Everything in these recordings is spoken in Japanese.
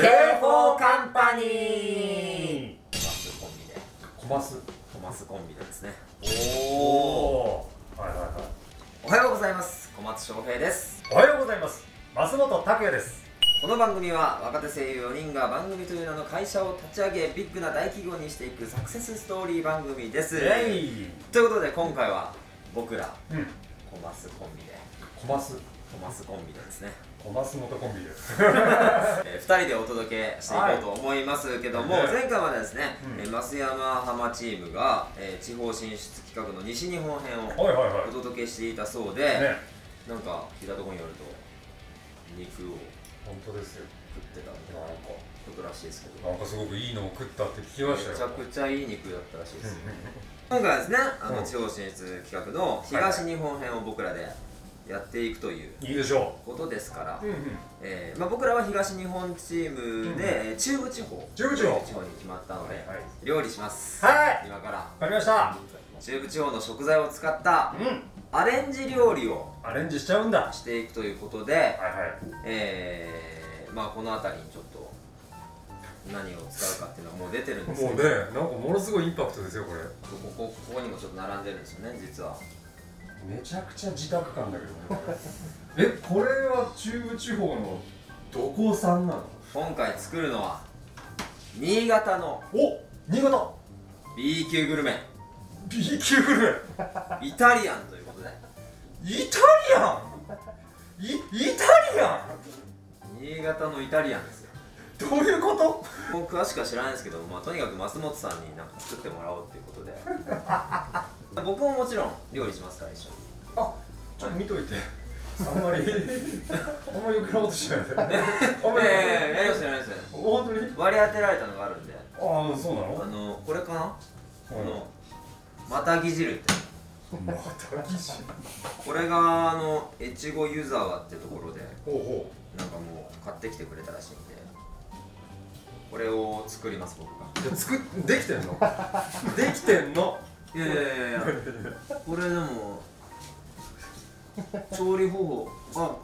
K4 カンパニー。コマスコンビでですね。おー、はいはいはい。おはようございます、小松翔平です。おはようございます、増本拓也です。この番組は若手声優4人が番組という名の会社を立ち上げ、ビッグな大企業にしていくサクセスストーリー番組です。ということで今回は僕ら、コマスコンビでですね、コマス元コンビで2人でお届けしていこうと思いますけども、前回までですね、増山浜チームが地方進出企画の西日本編をお届けしていたそうで、なんか聞いたところによると肉を食ってたんで、なんか食らしいですけど、なんかすごくいいのを食ったって聞きましたよ。めちゃくちゃいい肉だったらしいですよね。今回はですね、地方進出企画の東日本編を僕らでやっていくということですから、僕らは東日本チームで中部地方に決まったので料理します。今からわかりました。中部地方の食材を使ったアレンジ料理をしていくということで、この辺りにちょっと何を使うかっていうのはもう出てるんですけど、もうね、なんかものすごいインパクトですよ。ここにもちょっと並んでるんですよね、実は。めちゃくちゃ自宅感だけどね。これは中部地方のどこ産なの？今回作るのは新潟の B 級グルメ。 B 級グルメイタリアンということで、イタリアン新潟のイタリアンですよ。どういうこと？もう詳しくは知らないですけど、とにかく増本さんになんか作ってもらおうっていうことで僕ももちろん料理しますから一緒に。あ、ちょっと見といて。あんまり余計なことしないで。やりましたやりました。本当に割り当てられたのがあるんで。ああ、そうなの？これかな？またぎ汁って。またぎ汁。これが越後湯沢ってところで、なんかもう買ってきてくれたらしいんで。これを作ります僕が。じゃできてんの？できてんの？いやいやいや、これでも調理方法は、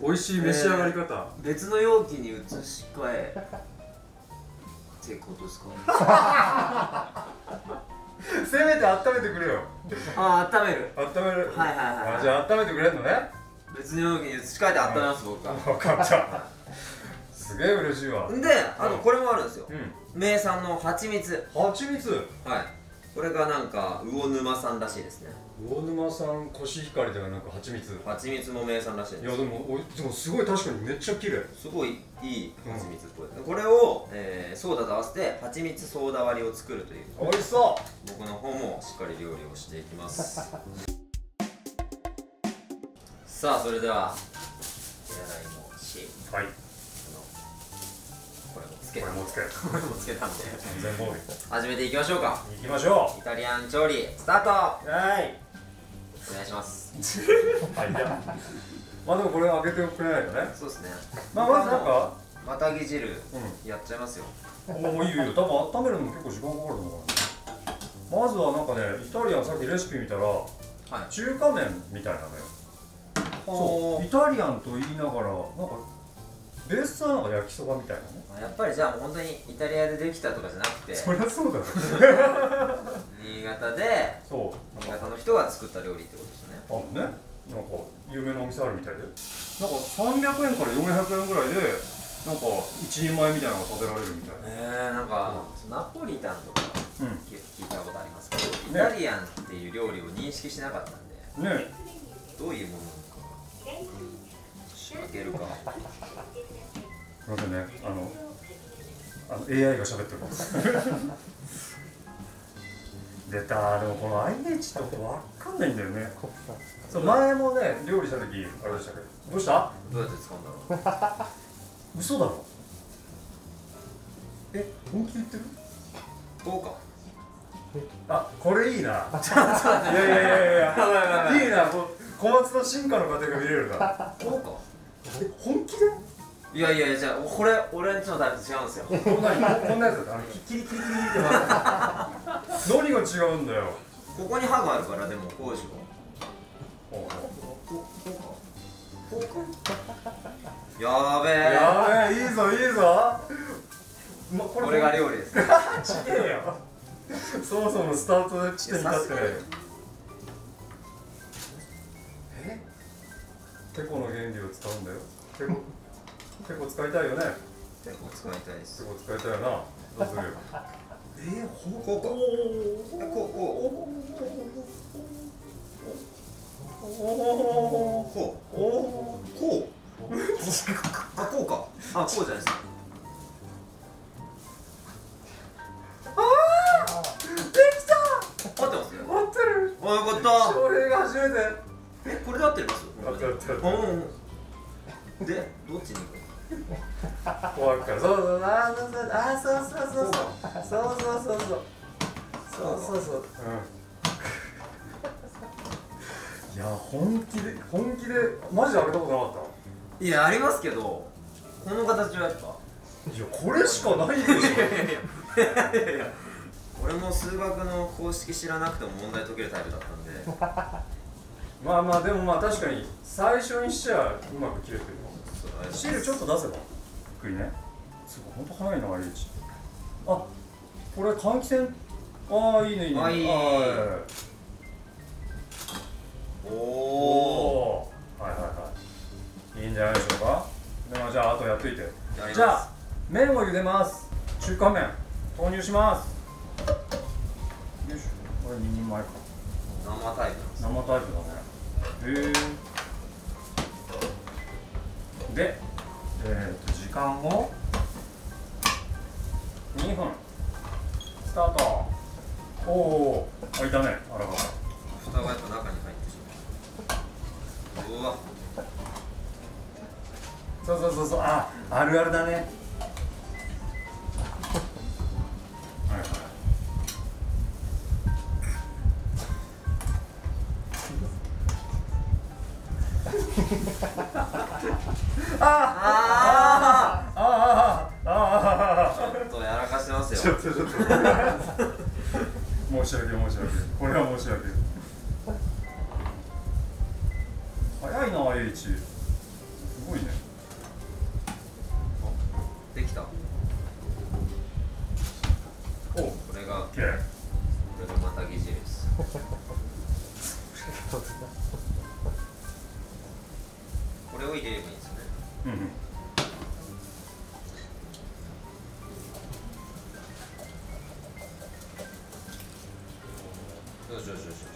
美味しい召し上がり方、別の容器に移し替えってことですかね。せめて温めてくれよ。ああ、温める温める、はいはいはい。じゃあ温めてくれるのね。別の容器に移し替えて温めます僕は。分かった、すげえ嬉しいわ。で、これもあるんですよ、名産の蜂蜜。はい、これがなんか魚沼産らしいですね。魚沼産コシヒカリではなく蜂蜜も名産らしいです。いやでもすごい、確かにめっちゃ綺麗、すごいいい蜂蜜っぽい。これをソーダと合わせて蜂蜜ソーダ割りを作るという。美味しそう。僕の方もしっかり料理をしていきます。さあ、それでは手洗いもし、はい、これもつけたんで始めていきましょうか。いきましょう。イタリアン調理スタート。はい。お願いします。まあでもこれ開けてくれないとね。そうですね。まずなんかまたぎ汁やっちゃいますよ。おお、いいよ。多分温めるのも結構時間かかるのかな。まずはなんかね、イタリアン、さっきレシピ見たら中華麺みたいなのよ。そう。イタリアンと言いながらなんか。ベースはなんか焼きそばみたいなね。やっぱりじゃあ本当にイタリアでできたとかじゃなくて、そりゃそうだね。新潟で、そう、新潟の人が作った料理ってことですね。あるね。なんか有名なお店あるみたいで、なんか300円から400円ぐらいでなんか一人前みたいなのが食べられるみたいな。なんかナポリタンとか聞いたことありますけど、イタリアンっていう料理を認識しなかったんで、ね、どういうものなのか仕掛けるか。なんかね、AI が喋ってるかもしれない。出た。でもこの IH とかわかんないんだよね。前もね、料理した時あれでしたけど、どうした？どうやって使うんだろう。嘘だろ。本気で言ってる？どうか。あ、これいいな。いやいやいやいや。いいな。小松の進化の過程が見れるから。どうか。本気で？いやいや、じゃあこれ俺んちのタイプと違うんですよ。こんなやつだったらキリキリって何が違うんだよ。ここに歯があるから。でもこうでしょ。こうか。やべえ、いいぞいいいいぞ。これが料理です。ちげえよ。そもそもスタート地点に立ってないよ。え？テコの原理を使うんだよ。テコ使いたいよね。テコ使いたいです。テコ使いたいよな。どうする？こうか。こう。あ、こうか。あ、こうじゃないですか。ああ、できた。合ってますよ。合ってる。あ、よかった。翔平が初めて。え、これで合ってます。うん。で、どっちに行く。怖いから。そう、あ、そう。いや、本気で、マジであげたことなかった。いや、ありますけど、この形はやっぱいや、これしかないでしょ。いや俺も数学の公式知らなくても問題解けるタイプだったんでまあでも確かに最初にしちゃうまく切れてるのシールちょっと出せばゆっくりね。すごい、ほんと早いな、リーチ。あ、これ換気扇。ああ、いいね、いいね。あ、いい。おー、いいんじゃないでしょうか。じゃああとやっといて。じゃあ麺を茹でます。中華麺投入します。よいしょ。これ2人前か。生タイプです。生タイプだね。へえ。で時間を2分。スタート。おお、開いたね。あらば蓋がやっぱ中に入ってしまう。うわ、そう、あ、あるあるだね。はいはい。ああ、ちょっとやらかしてますよ。ちょっと。申し訳。これは申し訳。早いなあ、H。すごいね。できた。お、これが。これがまたぎ汁です。これを入れればいいんですね。うんうん。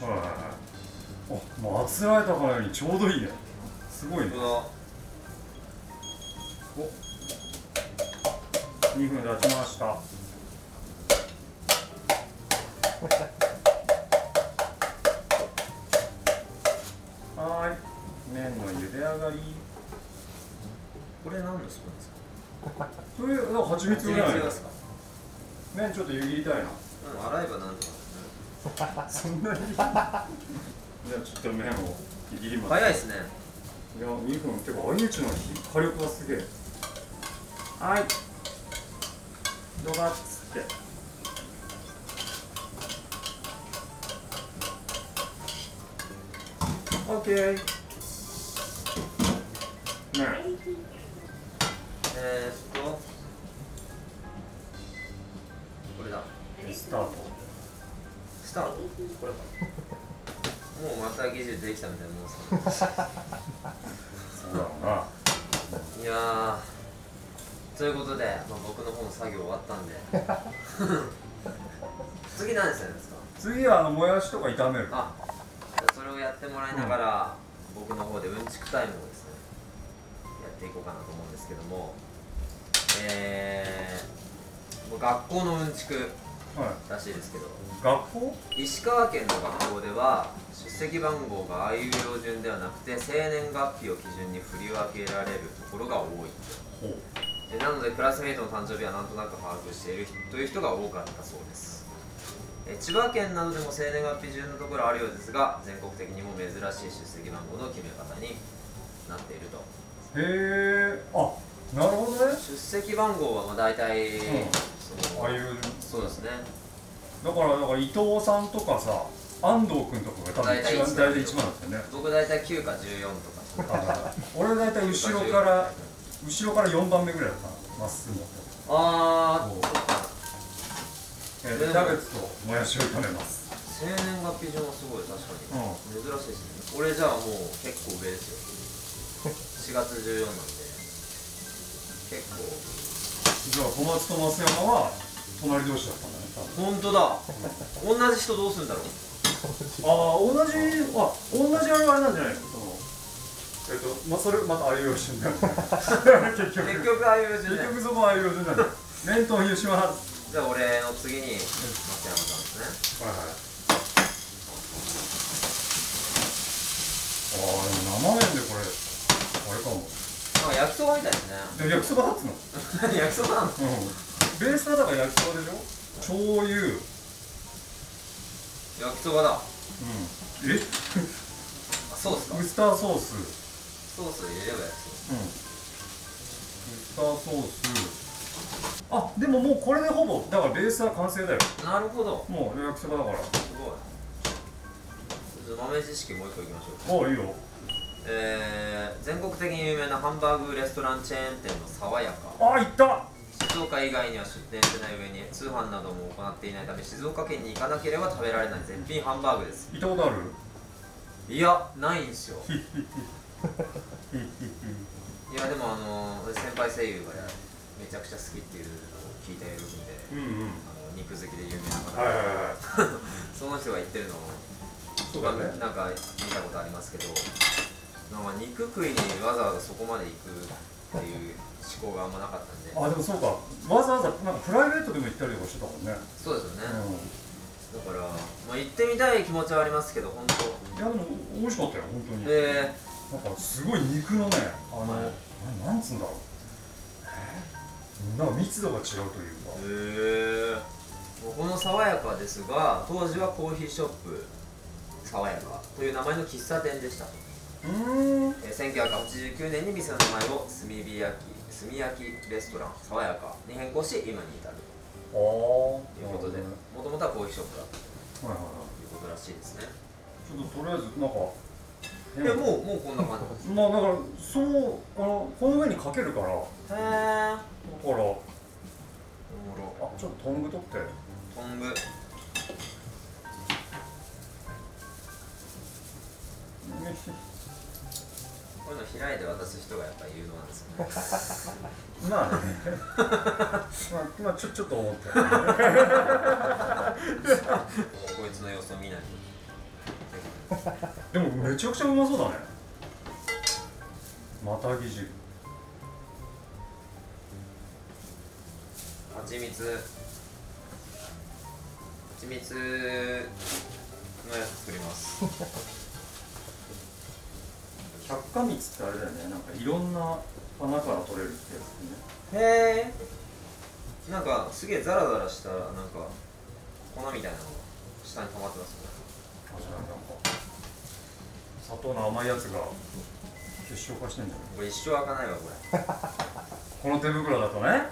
はい。もうあつらえたかのようにちょうどいいね。すごいね。お。2分経ちました。はい、麺の茹で上がり。これ何のスプーンですか？それなんか蜂蜜じゃないですか？麺ちょっと湯切りたいな。洗えばなんとか。そんなに。じゃあちょっと麺を湯切ります。早いですね。いや2分。てか相打ちの火力がすげえ。はい。ドバッつってオッケーね。これだ。スタートこれか。もうまた技術できたみたいなもんですか。そうだろうな。いやー、ということで、僕の方の作業終わったんで次何するんですか？次はもやしとか炒める。あ、それをやってもらいながら、僕の方でうんちくタイムをですね、やっていこうかなと思うんですけども、学校のうんちくらしいですけど、学校？石川県の学校では出席番号があいうえお順ではなくて生年月日を基準に振り分けられるところが多い。なのでクラスメイトの誕生日はなんとなく把握しているという人が多かったそうです。千葉県などでも生年月日順のところあるようですが、全国的にも珍しい出席番号の決め方になっていると。へえ、あ、なるほどね。出席番号はまあ大体、うん、ああいう、そうですね。だから伊藤さんとかさ、安藤君とかが多分大体一番だったよね。僕大体9か14とか俺大体後ろから4番目ぐらいだった。まっすぐの方。ああ。キャベツともやしを炒めます。生年月日順はすごい確かに、うん、珍しいですね。俺じゃあもう結構上ですよ。4月14なんで。結構。じゃあ小松と松山は隣同士だったんだね。本当だ。同じ人どうするんだろう。ああ、同じあれなんじゃないの。まあそれまたあいうよう順だよね。結局あいうよう順だよ。結局そこはあいうよう順だよ。面と広島は。じゃあ俺の次に松山さんですね。はいはい。ああ、でも生麺でこれあれかも。なんか焼きそばみたいですね。焼きそばだっつの。焼きそばなの。ベースはだから焼きそばでしょ。醤油。焼きそばだ。うん。え？あ、そうですか。ウスターソース。ソース入れればやつ。うん。ウスターソース。あ、でももうこれでほぼだからベースは完成だよ。なるほど。もう焼きそばだから。すごい。豆知識もう一個いきましょう。あ、いいよ。全国的に有名なハンバーグレストランチェーン店の爽やか。あ、行った。静岡以外には出店してない上に通販なども行っていないため、静岡県に行かなければ食べられない絶品ハンバーグです。行ったことある？いや、ないんですよ。いやでも先輩声優がめちゃくちゃ好きっていうのを聞いているんで、肉好きで有名な方でその人が言ってるのをなんか見たことありますけど、なんか肉食いにわざわざそこまで行くっていう思考があんまなかったんで。あ、でもそうか、わざわざなんかプライベートでも行ったりとかしてたもんね。そうですよね、だから、まあ、行ってみたい気持ちはありますけど、本当。いやでも美味しかったよ本当に。なんかすごい肉のね、なんつうんだろう、なんか密度が違うというか。この爽やかですが、当時はコーヒーショップ爽やかという名前の喫茶店でした。1989年に店の名前を炭焼きレストラン爽やかに変更し、今に至るということで、もともとはコーヒーショップだったということらしいですね。ちょっととりあえずなんか。いやもうこんな感じ。まあだからそうこの上にかけるから。へえ。だから。あ、ちょっとトング取って。トング。こういうの開いて渡す人がやっぱり有能なんですね。まあね。まあちょっと思って。こいつの様子を見ない。でもめちゃくちゃうまそうだね。またぎ汁、はちみつのやつ作ります。百花蜜ってあれだよね、なんかいろんな花から取れるってやつね。へえ、なんかすげえザラザラしたなんか粉みたいなのが下に溜まってますね。砂糖の甘いやつが結晶化してんじゃない。これ一生開かないわこれ。この手袋だとね。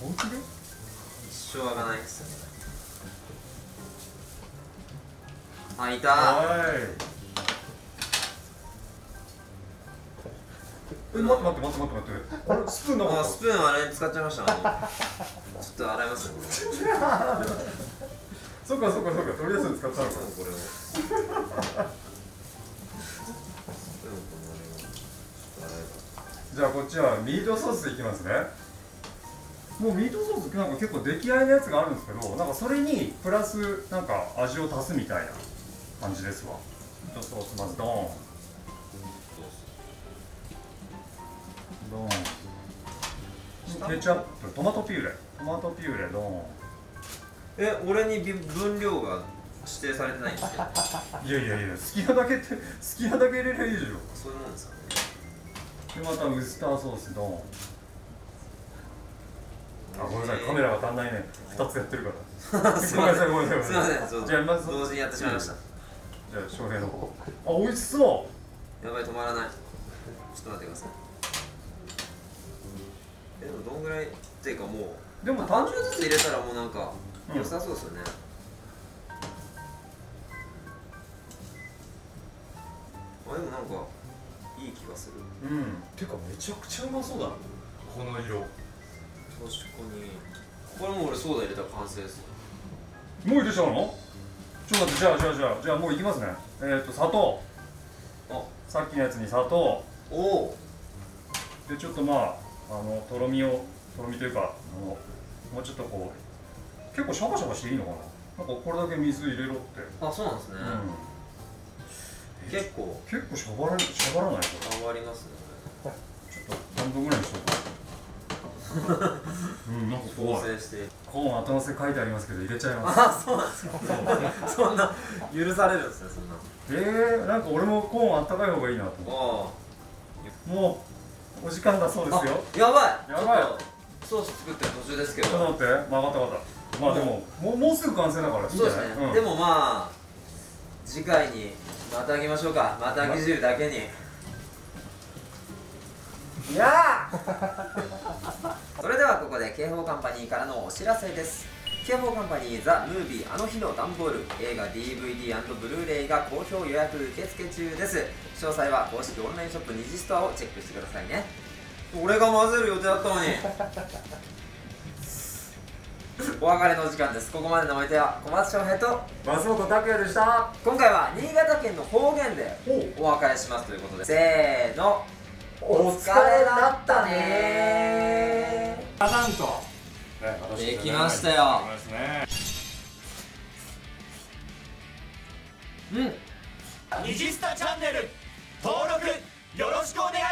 本気で一生開かないですよね。あ、いたー。待って、あれスプーンの方。スプーンあれ使っちゃいました。ちょっと洗いますね。そっか、とりあえず使ったのかなこれを。じゃあこっちはミートソースいきますね。もうミートソースなんか結構出来合いのやつがあるんですけど、なんかそれにプラスなんか味を足すみたいな感じですわ。ミートソースまずドーン。ケチャップ、トマトピューレ、ドーン。え、俺に分量が指定されてないんですけど。いや、好きなだけ入れればいいでしょ。そういうもんですかね。で、またウスターソース、ドーン。あ、ごめんなさい、カメラが足んないね。2つやってるから。ごめんなさい。すいません、じゃあまず同時にやってしまいました。じゃあ、翔平の方。あ、美味しそう。やばい、止まらない。ちょっと待ってください。でもどんぐらいっていうか、もうでも単純ずつ入れたらもうなんか良さそうですよね。あ、でもなんかいい気がする。うん、てかめちゃくちゃうまそうだなこの色。確かにこれもう俺ソーダ入れたら完成です。もう入れちゃうの？ちょっと待って、じゃあもういきますね。砂糖、あ、さっきのやつに砂糖、おおで、ちょっとまあとろみというか、もうちょっとこう結構シャバシャバしていいのかな。なんかこれだけ水入れろって。あ、そうなんですね、うん、結構しゃばらないこれ。変わりますね。ちょっと半分ぐらいにしようかうん、なんか怖い。コーン後乗せ書いてありますけど入れちゃいます。あ、そうなんですか。そんな許されるんですね、そんな。なんか俺もコーンあったかい方がいいなと思って。もうお時間だそうですよ。やばい。ソース作ってる途中ですけど。ちょっと待って、まあまた。まあでももうすぐ完成だからいいんじゃない？そうですね。でもまあ次回にまたあげましょうか。またあげ汁だけに。いやそれではここで K4 カンパニーからのお知らせです。 K4 カンパニー ザ・ムービーあの日の段ボール映画 DVD& ブルーレイが好評予約受付中です。詳細は公式オンラインショップ2次ストアをチェックしてくださいね。俺が混ぜる予定だったのにお別れの時間です。ここまでのお相手は小松翔平と松本拓也でした。今回は新潟県の方言でお別れしますということで、せーの、お疲れだったねー。パタンとできましたよ。うん。ニジスタチャンネル登録よろしくお願いします。